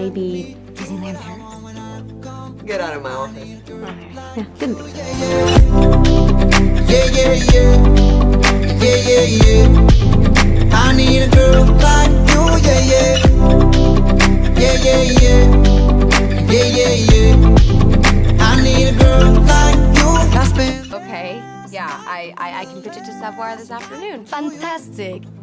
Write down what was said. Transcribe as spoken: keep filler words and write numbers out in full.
maybe Disneyland Paris. Get out of my office. Okay. Yeah, didn't think so. Yeah, yeah, yeah. Yeah, yeah, yeah. I need a girl like you, yeah, yeah. Yeah, yeah, yeah. Yeah, yeah, yeah. I need a girl like you. Okay, yeah, I, I, I can pitch it to Savoir this afternoon. Fantastic.